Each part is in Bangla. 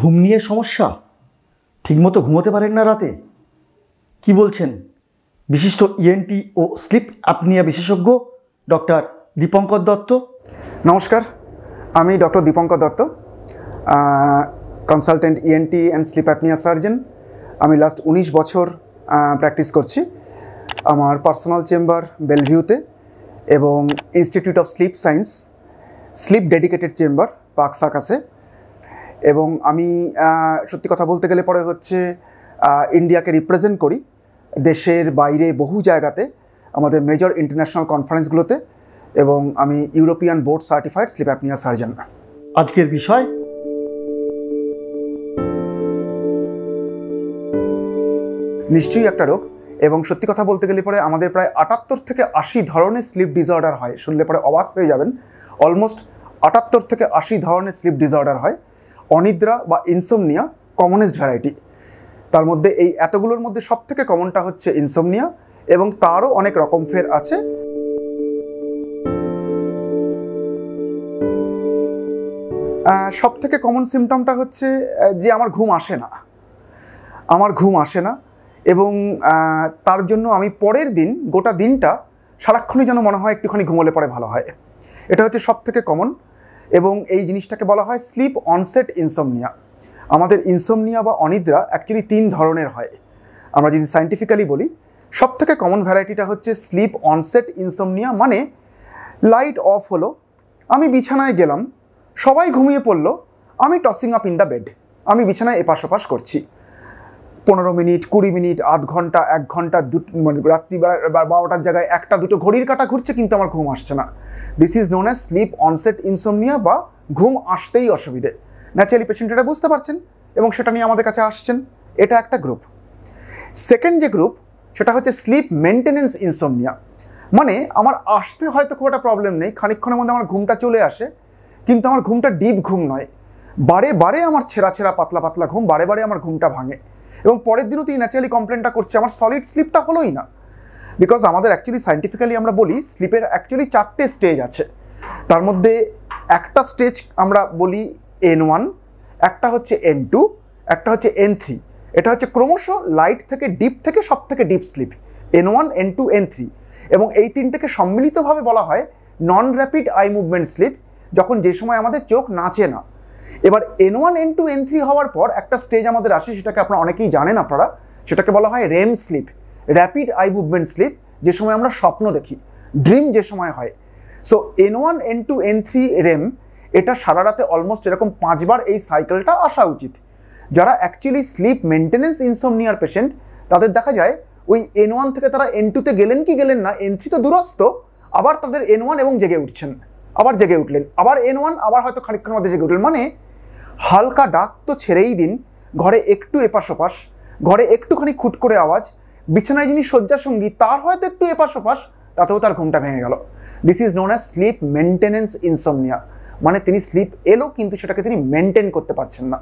ঘুম নিয়ে সমস্যা, ঠিকমতো ঘুমোতে পারেন না রাতে, কি বলছেন বিশিষ্ট ইএনটি ও স্লিপ অ্যাপনিয়া বিশেষজ্ঞ ডক্টর দীপঙ্কর দত্ত। নমস্কার, আমি doctor Dipankar Dutta, consultant ENT and sleep apnoea surgeon. আমি লাস্ট ১৯ বছর প্র্যাকটিস করছি। আমার পার্সোনাল চেম্বার বেলভিউতে এবং institute of sleep science sleep dedicated chamber পাকসাকাসে। এবং আমি সত্যি কথা বলতে গেলে পরে হচ্ছে ইন্ডিয়াকে রিপ্রেজেন্ট করি দেশের বাইরে বহু জায়গাতে, আমাদের মেজর ইন্টারন্যাশনাল কনফারেন্সগুলোতে, এবং আমি European board certified sleep apnoea surgeon. আজকের বিষয় নিশ্চয়ই একটা রোগ, এবং সত্যি কথা বলতে গেলে পরে আমাদের প্রায় ৭৮ থেকে ৮০ ধরনের স্লিপ ডিসঅর্ডার হয়। শুনলে পরে অবাক হয়ে যাবেন, অলমোস্ট ৭৮ থেকে ৮০ ধরনের স্লিপ ডিসঅর্ডার হয়। অনিদ্রা বা ইনসোমনিয়া কমনেস্ট ভ্যারাইটি। তার মধ্যে এই এতগুলোর মধ্যে সবথেকে কমনটা হচ্ছে ইনসোমনিয়া, এবং তারও অনেক রকম ফের আছে। সবথেকে কমন সিমটমটা হচ্ছে যে আমার ঘুম আসে না, এবং তার জন্য আমি পরের দিন গোটা দিনটা সারাক্ষণই যেন মনে হয় একটুখানি ঘুমোলে পরে ভালো হয়। এটা হচ্ছে সবথেকে কমন, এবং এই জিনিসটাকে বলা হয় স্লিপ অনসেট ইনসোমনিয়া। আমাদের ইনসোমনিয়া বা অনিদ্রা অ্যাকচুয়ালি ৩ ধরনের হয়। আমরা যদি সায়েন্টিফিক্যালি বলি, সবথেকে কমন ভ্যারাইটিটা হচ্ছে স্লিপ অনসেট ইনসোমনিয়া। মানে লাইট অফ হলো, আমি বিছানায় গেলাম, সবাই ঘুমিয়ে পড়লো, আমি tossing up in the bed, আমি বিছানায় এপাশ ওপাশ করছি ১৫ মিনিট ২০ মিনিট, আধ ঘন্টা, ১ ঘন্টা, মানে রাত্রি ১২টার জায়গায় ১টা ২টো ঘড়ির কাঁটা ঘুরছে, কিন্তু আমার ঘুম আসছে না। This is known as sleep onset insomnia, বা ঘুম আসতেই অসুবিধে। ন্যাচারালি পেশেন্ট এটা বুঝতে পারছেন এবং সেটা নিয়ে আমাদের কাছে আসছেন। এটা একটা গ্রুপ। সেকেন্ড যে গ্রুপ, সেটা হচ্ছে স্লিপ মেনটেন্যান্স ইনসোমনিয়া। মানে আমার আসতে হয়তো খুব একটা প্রবলেম নেই, খানিকক্ষণের মধ্যে আমার ঘুমটা চলে আসে, কিন্তু আমার ঘুমটা ডিপ ঘুম নয়, বারে বারে আমার ছেঁড়া পাতলা পাতলা ঘুম, বারে বারে আমার ঘুমটা ভাঙে, এবং পরের দিনও তিনি ন্যাচারালি কমপ্লেনটা করছে, আমার সলিড স্লিপটা হলোই না। বিকজ আমাদের অ্যাকচুয়ালি সায়েন্টিফিক্যালি আমরা বলি স্লিপের অ্যাকচুয়ালি 4টে স্টেজ আছে। তার মধ্যে একটা স্টেজ আমরা বলি N1, একটা হচ্ছে N2, একটা হচ্ছে N3। এটা হচ্ছে ক্রমশ লাইট থেকে ডিপ, থেকে সব থেকে deep slip N1, N2, N3, এবং এই 3টেকে সম্মিলিতভাবে বলা হয় non rapid eye movement sleep, যখন যে সময় আমাদের চোখ নাচে না। এবার N1, N2, N3 হওয়ার পর একটা স্টেজ আমাদের আসে, সেটাকে আপনারা অনেকেই জানেন, আপনারা সেটাকে বলা হয় REM sleep, rapid eye movement sleep, যে সময় আমরা স্বপ্ন দেখি, ড্রিম যে সময় হয়। So N1, N2, N3 REM, এটা সারা রাতে অলমোস্ট এরকম 5বার এই সাইকেলটা আসা উচিত। যারা অ্যাকচুয়ালি স্লিপ মেনটেন্যান্স ইনসোমনিয়ার পেশেন্ট, তাদের দেখা যায় ওই N1 থেকে তারা N2তে গেলেন কি গেলেন না, N3 তো দূরস্থ, আবার তাদের N1 এবং জেগে উঠছেন, আবার জেগে উঠলেন, আবার N1, আবার হয়তো খানিকক্ষণের মধ্যে জেগে উঠলেন। মানে হালকা ডাক তো ছেড়েই দিন, ঘরে একটু এপাশ ওপাশ, ঘরে একটুখানি খুট করে আওয়াজ, বিছানায় যিনি শয্যাসঙ্গী তার হয়তো একটু এপাশ ওপাশ, তাতেও তার ঘুমটা ভেঙে গেল। This is known as sleep maintenance insomnia. মানে তিনি স্লিপ এলো, কিন্তু সেটাকে তিনি মেনটেন করতে পারছেন না।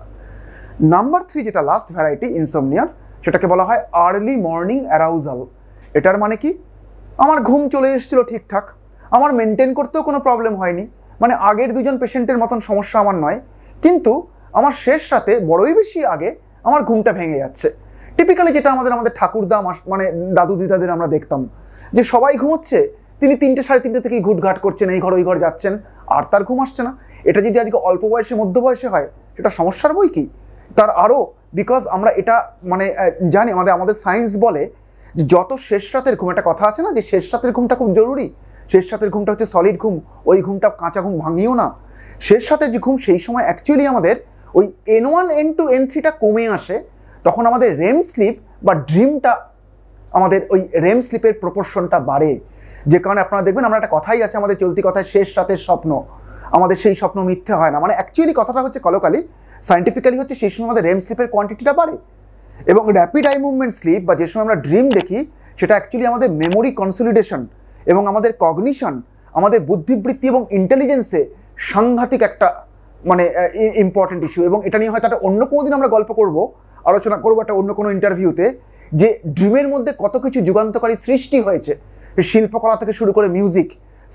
নাম্বার 3, যেটা লাস্ট ভ্যারাইটি ইনসোমনিয়ার, সেটাকে বলা হয় আর্লি মর্নিং অ্যারাউজাল। এটার মানে কি, আমার ঘুম চলে এসেছিল ঠিকঠাক, আমার মেনটেন করতেও কোনো প্রবলেম হয়নি, মানে আগের 2জন পেশেন্টের মতন সমস্যা আমার নয়, কিন্তু আমার শেষ রাতে বড়ই বেশি আগে আমার ঘুমটা ভেঙে যাচ্ছে। টিপিক্যালি যেটা আমাদের ঠাকুরদা, মানে দাদু দিদাদের আমরা দেখতাম যে সবাই ঘুমোচ্ছে, তিনি 3টে সাড়ে 3টে থেকেই ঘুটঘাট করছেন, এই ঘর ওই ঘর যাচ্ছেন, আর তার ঘুম আসছে না। এটা যদি আজকে অল্প বয়সে, মধ্য বয়সে হয়, সেটা সমস্যার বই কি তার আরও। বিকজ আমরা এটা মানে জানি, আমাদের সায়েন্স বলে যে যত শেষ রাতের ঘুম, একটা কথা আছে না যে শেষ রাতের ঘুমটা খুব জরুরি। শেষ রাতের ঘুমটা হচ্ছে সলিড ঘুম, ওই ঘুমটা কাঁচা ঘুম ভাঙিও না। শেষ রাতের যে ঘুম, সেই সময় অ্যাকচুয়ালি আমাদের ওই N1, N2, N3টা কমে আসে, তখন আমাদের রেম স্লিপ বা ড্রিমটা, আমাদের ওই রেম স্লিপের প্রপোর্শনটা বাড়ে। যে কারণে আপনারা দেখবেন, আমরা একটা কথাই আছে আমাদের চলতি কথায়, শেষ রাতের স্বপ্ন, আমাদের সেই স্বপ্ন মিথ্যে হয় না। মানে অ্যাকচুয়ালি কথাটা হচ্ছে কলোকালি, সায়েন্টিফিক্যালি হচ্ছে সেই সময় আমাদের রেম স্লিপের কোয়ান্টিটিটা বাড়ে, এবং র্যাপিড আই মুভমেন্ট স্লিপ বা যে সময় আমরা ড্রিম দেখি, সেটা অ্যাকচুয়ালি আমাদের মেমোরি কনসলিডেশন এবং আমাদের কগনিশন, আমাদের বুদ্ধিবৃত্তি এবং ইন্টেলিজেন্সে সাংঘাতিক একটা মানে ইম্পর্ট্যান্ট ইস্যু। এবং এটা নিয়ে হয়তো একটা অন্য কোনো দিন আমরা গল্প করব, আলোচনা করবো একটা অন্য কোনো ইন্টারভিউতে, যে ড্রিমের মধ্যে কত কিছু যুগান্তকারী সৃষ্টি হয়েছে, শিল্পকলা থেকে শুরু করে মিউজিক,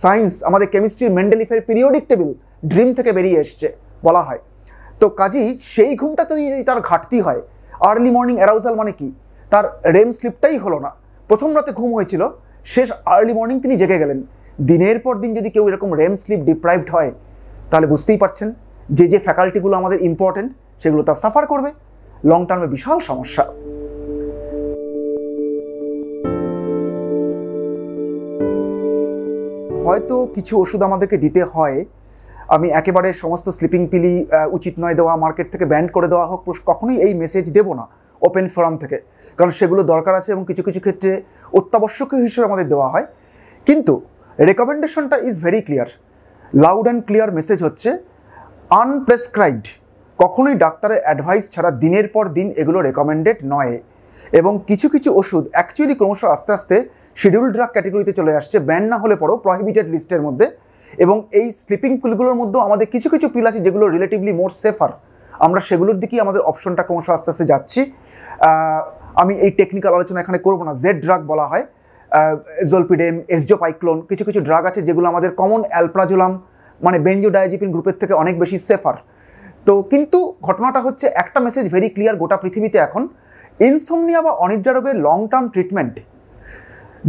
সায়েন্স, আমাদের কেমিস্ট্রি, মেন্ডেলিফের পিরিয়ডিক টেবিল ড্রিম থেকে বেরিয়ে এসছে বলা হয়। तो काजेई सेई घुमटा तोई तार घाटती हय। आर्लि मर्निंग अराउजाल माने कि तार रेम स्लिपटाई हलो ना। प्रथम राते घुम हयेछिलो, शेष आर्लि मर्निंग तिनि जेगे गेलेन। दिनेर पर दिन यदि केउ एरकम रेम स्लिप डिप्राइव्ड हय ताहले बुझतेई पारछेन जे जे फैकाल्टिगुलो आमादेर इम्पोर्टेंट सेगुलो तार साफार करबे, लंग टार्मे विशाल समस्या। হয়তো কিছু ওষুধ আমাদেরকে দিতে হয়, আমি একেবারে সমস্ত স্লিপিং পিলি উচিত নয় দেওয়া, মার্কেট থেকে ব্যান্ড করে দেওয়া হোক, কখনোই এই মেসেজ দেব না ওপেন ফোরাম থেকে, কারণ সেগুলো দরকার আছে এবং কিছু কিছু ক্ষেত্রে অত্যাবশ্যকীয় হিসেবে আমাদের দেওয়া হয়। কিন্তু রেকমেন্ডেশনটা is very clear, loud and clear message হচ্ছে আনপ্রেসক্রাইবড, কখনোই ডাক্তারের অ্যাডভাইস ছাড়া দিনের পর দিন এগুলো রেকমেন্ডেড নয়। এবং কিছু কিছু ওষুধ অ্যাকচুয়ালি ক্রমশ আস্তে আস্তে শিডিউল ড্রাগ ক্যাটাগরিতে চলে আসছে, ব্যান না হলে পরেও প্রহিবিটেড লিস্টের মধ্যে। এবং এই স্লিপিং পিলগুলোর মধ্যেও আমাদের কিছু কিছু পিল আছে যেগুলো রিলেটিভলি মোর সেফার, আমরা সেগুলোর দিকেই আমাদের অপশনটা ক্রমশ আস্তে আস্তে যাচ্ছি। আমি এই টেকনিক্যাল আলোচনা এখানে করবো না। জেড ড্রাগ বলা হয়, জলপিডেম, এসজোপাইক্লোন, কিছু কিছু ড্রাগ আছে যেগুলো আমাদের কমন অ্যালপ্রাজোলাম মানে বেনজোডায়াজিপিন গ্রুপের থেকে অনেক বেশি সেফার। তো কিন্তু ঘটনাটা হচ্ছে একটা মেসেজ ভেরি ক্লিয়ার গোটা পৃথিবীতে এখন, ইনসমনিয়া বা অনিদ্রা রোগের long term treatment,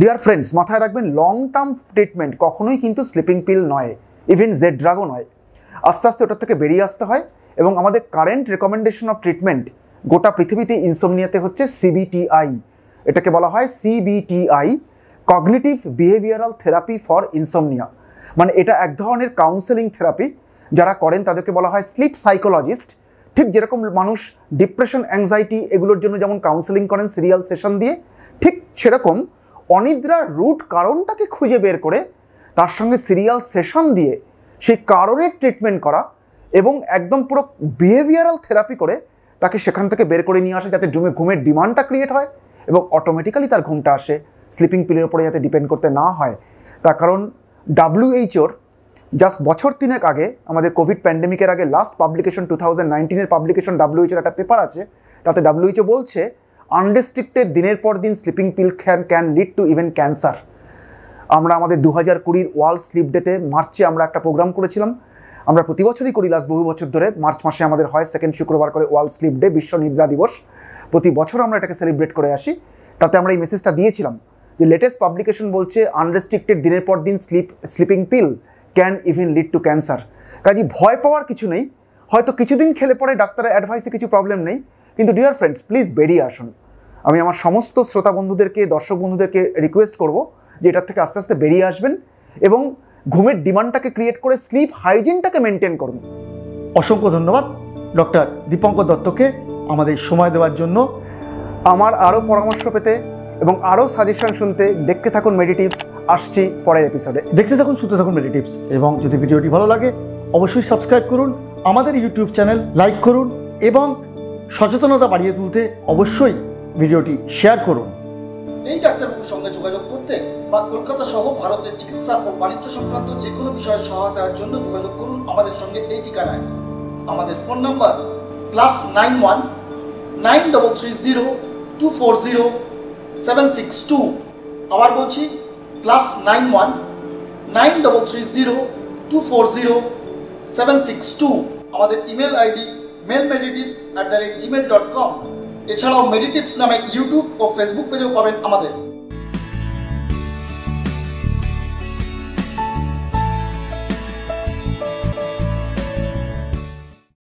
dear friends মাথায় রাখবেন, লং টার্ম ট্রিটমেন্ট কখনোই কিন্তু স্লিপিং পিল নয়, ইভেন জেড ড্রাগও নয়। আস্তে আস্তে ওটার থেকে বেরিয়ে আসতে হয়। এবং আমাদের কারেন্ট রেকমেন্ডেশন অফ ট্রিটমেন্ট গোটা পৃথিবীতে ইনসমনিয়াতে হচ্ছে সিবিটিআই, এটাকে বলা হয় CBTI, cognitive behavioural therapy for insomnia. মানে এটা এক ধরনের কাউন্সেলিং থেরাপি, যারা করেন তাদেরকে বলা হয় স্লিপ সাইকোলজিস্ট। ঠিক যেরকম মানুষ ডিপ্রেশন, অ্যাংজাইটি এগুলোর জন্য যেমন কাউন্সেলিং করেন সিরিয়াল সেশন দিয়ে, ঠিক সেরকম অনিদ্রার রুট কারণটাকে খুঁজে বের করে তার সঙ্গে সিরিয়াল সেশন দিয়ে সেই কারণের ট্রিটমেন্ট করা এবং একদম পুরো বিহেভিয়ারাল থেরাপি করে তাকে সেখান থেকে বের করে নিয়ে আসে, যাতে ঘুমের ডিমান্ডটা ক্রিয়েট হয় এবং অটোমেটিক্যালি তার ঘুমটা আসে, স্লিপিং পিলের উপরে যাতে ডিপেন্ড করতে না হয়। তার কারণ ডাব্লিউএইচওর জাস্ট বছর তিনেক আগে, আমাদের কোভিড প্যান্ডেমিকের আগে লাস্ট পাবলিকেশন 2019-এর পাবলিকেশন ডাব্লিউএইচওর একটা পেপার আছে, তাতে ডাব্লিউএইচও বলছে আনরেস্ট্রিক্টেড দিনের পর দিন sleeping pill can lead to even cancer. আমরা আমাদের 2020-র ওয়ার্ল্ড স্লিপ ডেতে মার্চে আমরা একটা প্রোগ্রাম করেছিলাম, আমরা প্রতি বছরই করি লাস্ট বহু বছর ধরে, মার্চ মাসে আমাদের হয় সেকেন্ড শুক্রবার করে ওয়ার্ল্ড স্লিপ ডে, বিশ্ব নিদ্রা দিবস, প্রতি বছর আমরা এটাকে সেলিব্রেট করে আসি। তাতে আমরা এই মেসেজটা দিয়েছিলাম যে লেটেস্ট পাবলিকেশন বলছে আনরেস্ট্রিক্টেড দিনের পর দিন sleeping pill can even lead to cancer. কাজেই ভয় পাওয়ার কিছু নেই, হয়তো কিছুদিন খেলে পরে ডাক্তারের অ্যাডভাইসে কিছু প্রবলেম নেই, কিন্তু ডিয়ার ফ্রেন্ডস প্লিজ বেরিয়ে আসুন। আমি আমার সমস্ত শ্রোতা বন্ধুদেরকে, দর্শক বন্ধুদেরকে রিকোয়েস্ট করব যে এটার থেকে আস্তে আস্তে বেরিয়ে আসবেন এবং ঘুমের ডিমান্ডটাকে ক্রিয়েট করে স্লিপ হাইজিনটাকে মেনটেন করুন। অসংখ্য ধন্যবাদ ডক্টর দীপঙ্কর দত্তকে আমাদের সময় দেওয়ার জন্য। আমার আরও পরামর্শ পেতে এবং আরও সাজেশন শুনতে দেখতে থাকুন মেডি টিপস। আসছি পরের এপিসোডে, দেখতে থাকুন, শুনতে থাকুন মেডি টিপস। এবং যদি ভিডিওটি ভালো লাগে অবশ্যই সাবস্ক্রাইব করুন, আমাদের ইউটিউব চ্যানেল লাইক করুন এবং সচেতনতা বাড়িয়ে তুলতে অবশ্যই ভিডিওটি শেয়ার করুন। এই ডাক্তারবাবুর সঙ্গে যোগাযোগ করতে বা কলকাতা সহ ভারতের চিকিৎসা ও বাণিজ্য সংক্রান্ত যে কোনো বিষয়ে সহায়তার জন্য যোগাযোগ করুন আমাদের সঙ্গে এই ঠিকানায়। আমাদের ফোন নাম্বার +91 9330 240 762। আবার বলছি +91 9330 240 762। আমাদের ইমেল আইডি mailmeditips@gmail.com। এছাড়াও মেডিটিপস নামে ইউটিউব ও ফেসবুক পেজেও পাবেন আমাদের।